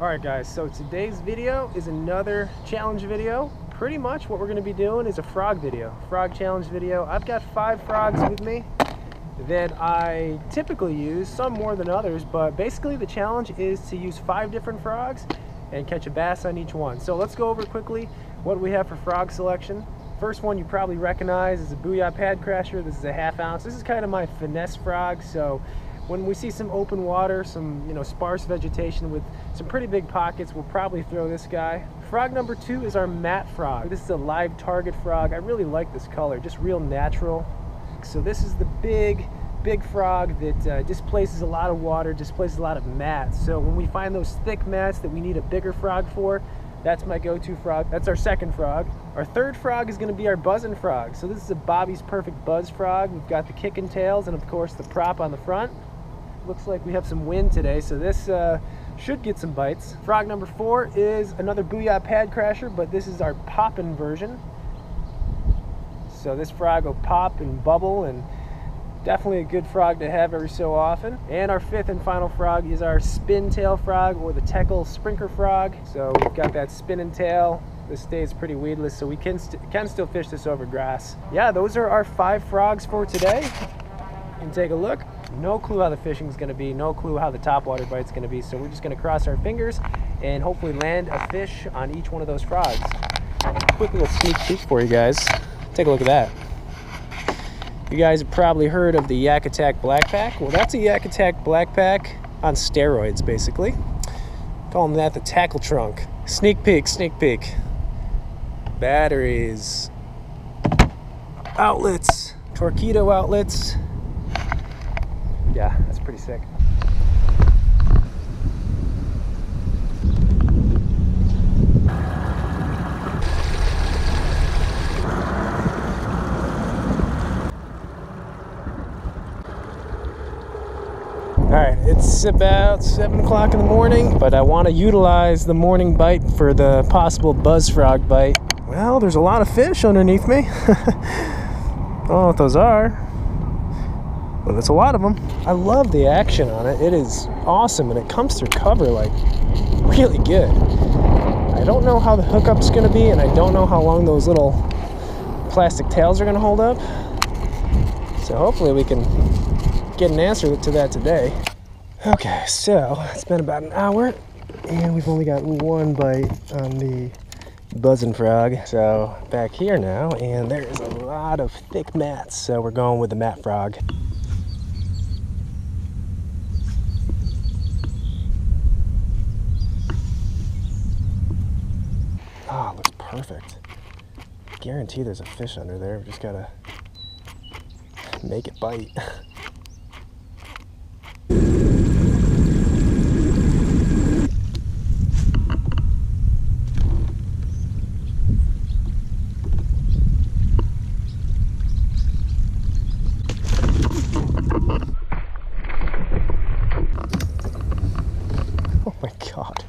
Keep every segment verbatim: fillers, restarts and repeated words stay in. Alright guys, so today's video is another challenge video. Pretty much what we're going to be doing is a frog video, frog challenge video. I've got five frogs with me that I typically use, some more than others, but basically the challenge is to use five different frogs and catch a bass on each one. So let's go over quickly what we have for frog selection. First one you probably recognize is a Booyah Pad Crasher. This is a half ounce. This is kind of my finesse frog, so when we see some open water, some you know sparse vegetation with some pretty big pockets, we'll probably throw this guy. Frog number two is our matte frog. This is a Live Target frog. I really like this color, just real natural. So this is the big, big frog that uh, displaces a lot of water, displaces a lot of mats. So when we find those thick mats that we need a bigger frog for, that's my go-to frog. That's our second frog. Our third frog is gonna be our buzzin' frog. So this is a Bobby's Perfect Buzz frog. We've got the kick and tails and of course the prop on the front. Looks like we have some wind today, so this uh, should get some bites. Frog number four is another Booyah Pad Crasher, but this is our poppin' version. So this frog will pop and bubble, and definitely a good frog to have every so often. And our fifth and final frog is our spin tail frog, or the Teckel Sprinker Frog. So we've got that spinning tail. This stays pretty weedless, so we can, st can still fish this over grass. Yeah, those are our five frogs for today. You can take a look. No clue how the fishing's gonna be, no clue how the topwater bite's gonna be, so we're just gonna cross our fingers and hopefully land a fish on each one of those frogs. Quick little sneak peek for you guys. Take a look at that. You guys have probably heard of the Yak Attack Black Pack. Well, that's a Yak Attack Black Pack on steroids, basically. Call them that the Teckel trunk. Sneak peek, sneak peek. Batteries, outlets, torpedo outlets. Yeah, that's pretty sick. All right, it's about seven o'clock in the morning, but I want to utilize the morning bite for the possible buzz frog bite. Well, there's a lot of fish underneath me. I don't know what those are, but it's a lot of them. I love the action on it. It is awesome, and it comes through cover like really good. I don't know how the hookup's gonna be, and I don't know how long those little plastic tails are gonna hold up. So hopefully we can get an answer to that today. Okay, so it's been about an hour, and we've only got one bite on the buzzing frog. So back here now, and there is a lot of thick mats, so we're going with the mat frog. Ah, oh, looks perfect. Guarantee there's a fish under there. We just gotta make it bite. Oh my God.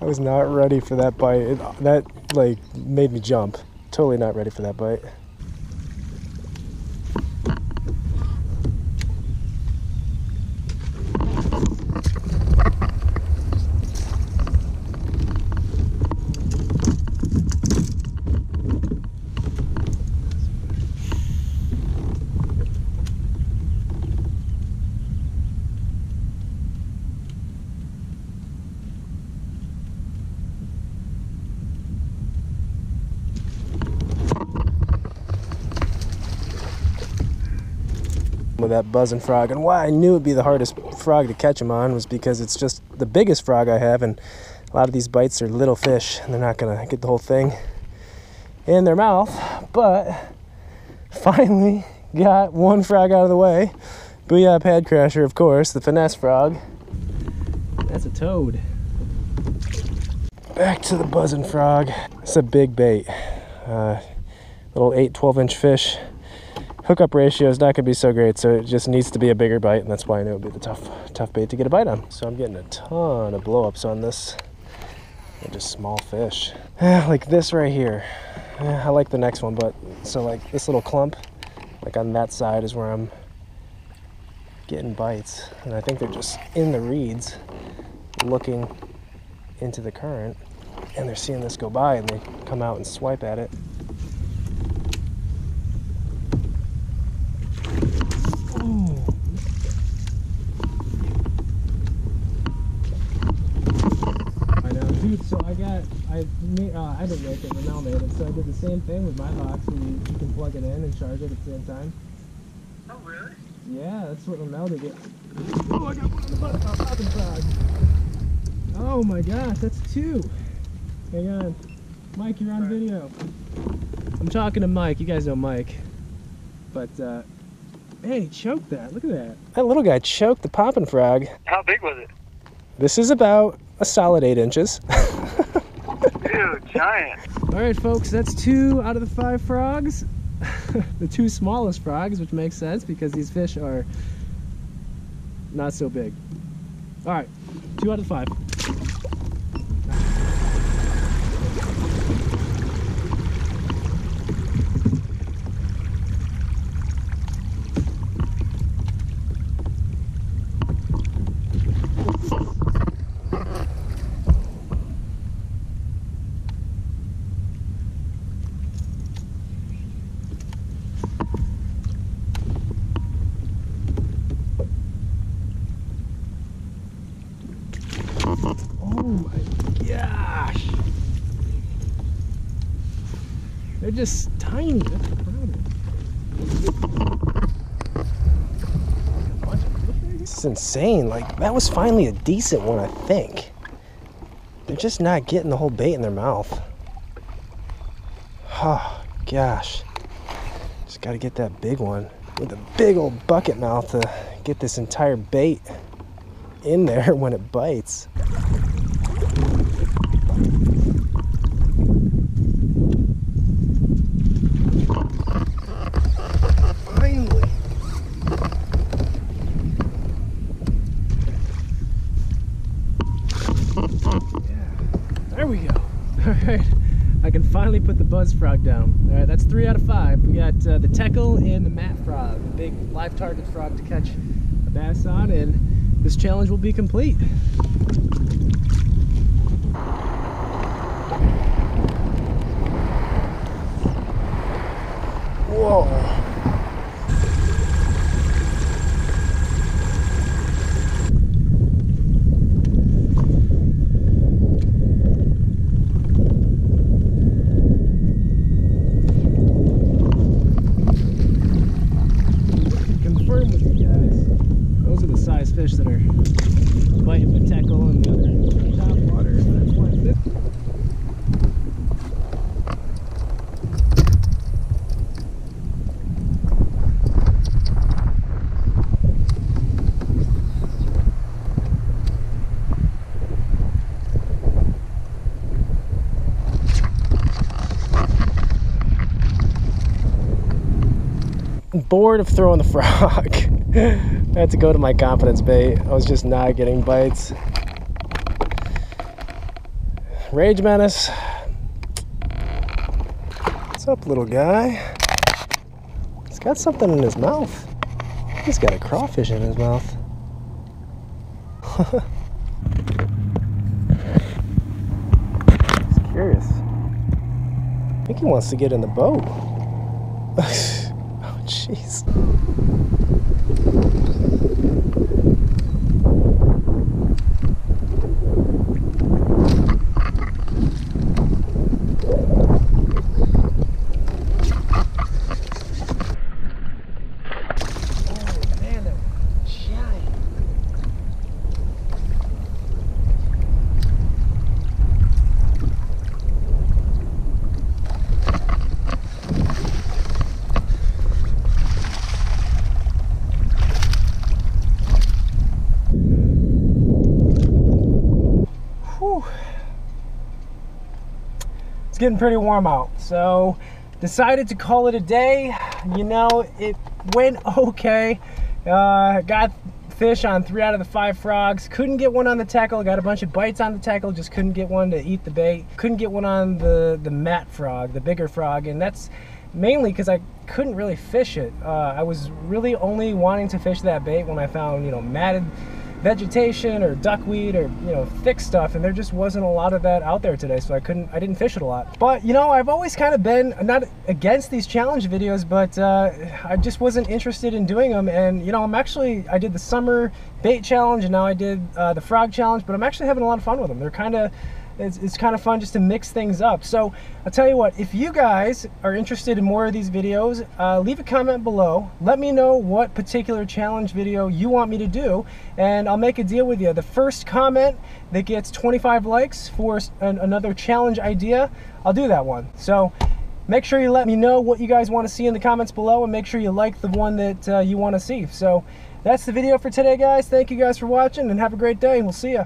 I was not ready for that bite. It, that like made me jump. Totally not ready for that bite. With that buzzing frog, and why I knew it'd be the hardest frog to catch him on was because it's just the biggest frog I have, and a lot of these bites are little fish and they're not gonna get the whole thing in their mouth. But finally got one frog out of the way. Booyah Pad Crasher, of course, the finesse frog. That's a toad. Back to the buzzing frog. It's a big bait, uh, little eight twelve inch fish. Hookup ratio is not gonna be so great, so it just needs to be a bigger bite, and that's why I knew it would be the tough tough bait to get a bite on. So I'm getting a ton of blow-ups on this. They're just small fish. Like this right here. I like the next one, but so like this little clump, like on that side is where I'm getting bites. And I think they're just in the reeds looking into the current, and they're seeing this go by and they come out and swipe at it. Ooh. I know, dude, so I got, I made, uh, I didn't make it, Ramel made it, so I did the same thing with my box, and you can plug it in and charge it at the same time. Oh, really? Yeah, that's what Ramel did. Oh, I got one on the bottom, oh, popping frog. Oh my gosh, that's two. Hang on. Mike, you're on right. video. I'm talking to Mike. You guys know Mike. But, uh, hey, he choked that. Look at that. That little guy choked the popping frog. How big was it? This is about a solid eight inches. Dude, giant. All right, folks, that's two out of the five frogs. The two smallest frogs, which makes sense because these fish are not so big. All right, two out of five. They're just tiny. That's crowded. This is insane. Like, that was finally a decent one, I think. They're just not getting the whole bait in their mouth. Oh, gosh. Just got to get that big one with a big old bucket mouth to get this entire bait in there when it bites. Finally put the buzz frog down. All right, that's three out of five. We got uh, the teckel and the mat frog, the big live target frog to catch a bass on, and this challenge will be complete. Whoa. Bored of throwing the frog. I had to go to my confidence bait. I was just not getting bites. Rage menace. What's up, little guy? He's got something in his mouth. He's got a crawfish in his mouth. He's curious. I think he wants to get in the boat. Jeez. Oh man, that was giant. It's getting pretty warm out, so decided to call it a day. You know, it went okay. Uh, got fish on three out of the five frogs. Couldn't get one on the teckel. Got a bunch of bites on the teckel. Just couldn't get one to eat the bait. Couldn't get one on the the mat frog, the bigger frog, and that's mainly because I couldn't really fish it. Uh, I was really only wanting to fish that bait when I found, you know, matted vegetation or duckweed or, you know, thick stuff, and there just wasn't a lot of that out there today, so I couldn't, I didn't fish it a lot. But, you know, I've always kind of been not against these challenge videos, but uh, I just wasn't interested in doing them. And, you know, I'm actually, I did the summer bait challenge, and now I did uh, the frog challenge, but I'm actually having a lot of fun with them. They're kind of, It's, it's kind of fun just to mix things up. So I'll tell you what, if you guys are interested in more of these videos, uh, leave a comment below. Let me know what particular challenge video you want me to do, and I'll make a deal with you. The first comment that gets twenty-five likes for an, another challenge idea, I'll do that one. So make sure you let me know what you guys want to see in the comments below, and make sure you like the one that uh, you want to see. So that's the video for today, guys. Thank you guys for watching, and have a great day, and we'll see ya.